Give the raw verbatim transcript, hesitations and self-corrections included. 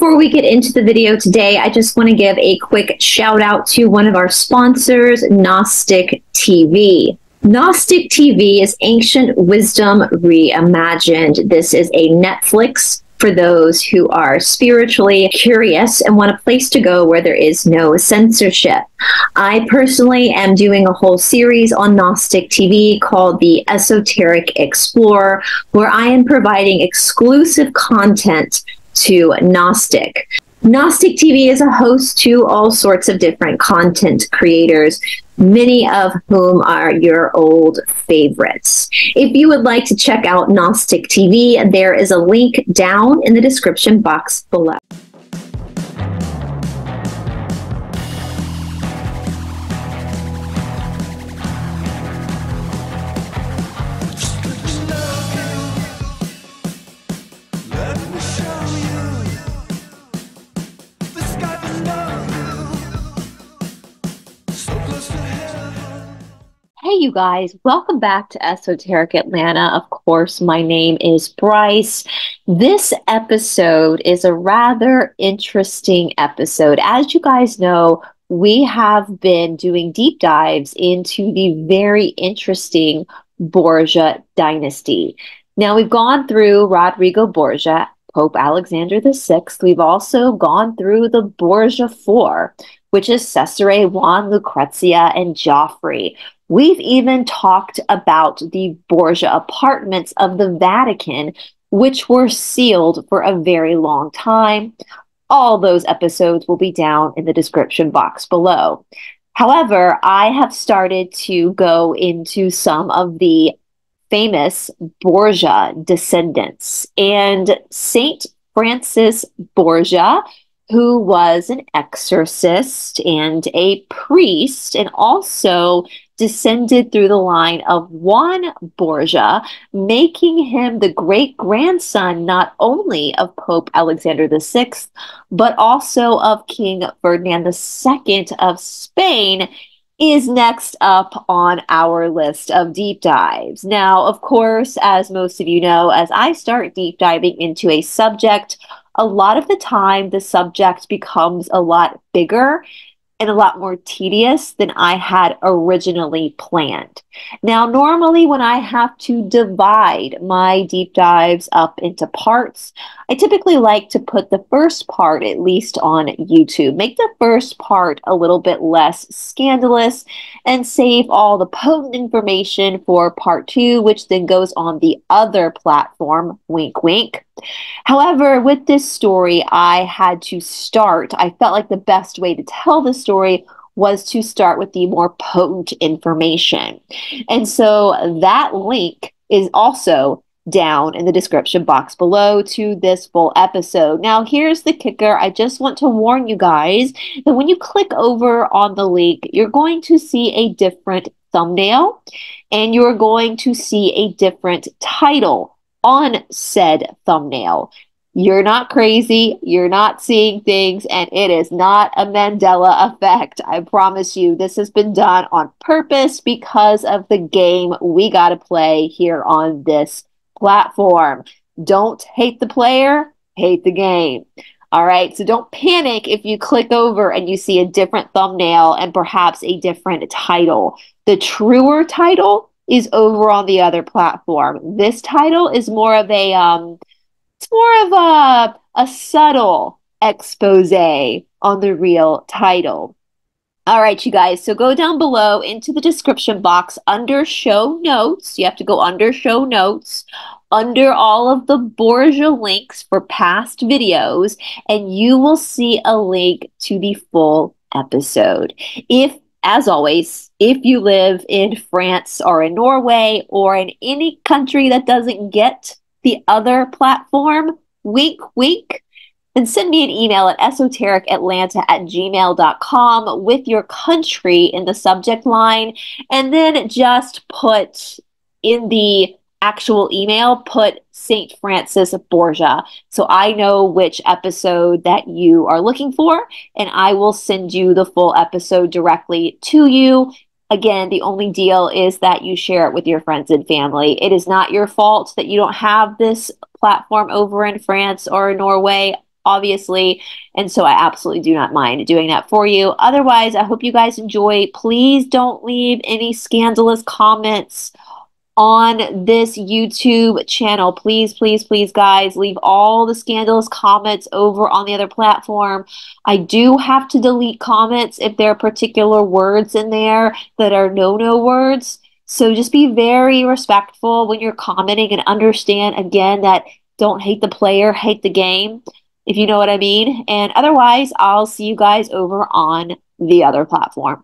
Before we get into the video today, I just want to give a quick shout out to one of our sponsors, Gnostic T V. Gnostic T V is Ancient Wisdom Reimagined. This is a Netflix for those who are spiritually curious and want a place to go where there is no censorship. I personally am doing a whole series on Gnostic T V called the Esoteric Explorer, where I am providing exclusive content to Gnostic. Gnostic T V is a host to all sorts of different content creators, many of whom are your old favorites. If you would like to check out Gnostic T V, there is a link down in the description box below. Hey, you guys, welcome back to Esoteric Atlanta. Of course, my name is Bryce. This episode is a rather interesting episode. As you guys know, we have been doing deep dives into the very interesting Borgia dynasty. Now, we've gone through Rodrigo Borgia, Pope Alexander the sixth. We've also gone through the Borgia Four, which is Cesare, Juan, Lucrezia, and Joffrey. We've even talked about the Borgia apartments of the Vatican, which were sealed for a very long time. All those episodes will be down in the description box below. However, I have started to go into some of the famous Borgia descendants, and Saint Francis Borgia, who was an exorcist and a priest, and also descended through the line of Juan Borgia, making him the great-grandson not only of Pope Alexander the sixth, but also of King Ferdinand the second of Spain, is next up on our list of deep dives. Now, of course, as most of you know, as I start deep diving into a subject, a lot of the time the subject becomes a lot bigger and a lot more tedious than I had originally planned. Now, normally when I have to divide my deep dives up into parts, I typically like to put the first part, at least on YouTube, make the first part a little bit less scandalous and save all the potent information for part two, which then goes on the other platform, wink, wink. However, with this story, I had to start. I felt like the best way to tell the story was to start with the more potent information. And so that link is also down in the description box below to this full episode. Now, here's the kicker. I just want to warn you guys that when you click over on the link, you're going to see a different thumbnail and you're going to see a different title on said thumbnail. You're not crazy, you're not seeing things, and it is not a Mandela effect. I promise you, this has been done on purpose because of the game we gotta play here on this platform. Don't hate the player, hate the game. All right, so don't panic if you click over and you see a different thumbnail and perhaps a different title. The truer title is over on the other platform. This title is more of a, um, it's more of a, a subtle expose on the real title. All right, you guys, so go down below into the description box under show notes. You have to go under show notes, under all of the Borgia links for past videos, and you will see a link to the full episode. If As always, if you live in France or in Norway or in any country that doesn't get the other platform, wink, wink, then send me an email at esoteric atlanta at gmail dot com with your country in the subject line. And then just put in the actual email, put Saint Francis Borgia, so I know which episode that you are looking for, and I will send you the full episode directly to you. Again, the only deal is that you share it with your friends and family. It is not your fault that you don't have this platform over in France or Norway. obviously, and so I absolutely do not mind doing that for you. Otherwise, I hope you guys enjoy. Please don't leave any scandalous comments on this YouTube channel. Please, please, please, guys, leave all the scandalous comments over on the other platform. I do have to delete comments if there are particular words in there that are no-no words. So just be very respectful when you're commenting, and understand, again, that don't hate the player, hate the game, if you know what I mean. And otherwise, I'll see you guys over on the other platform.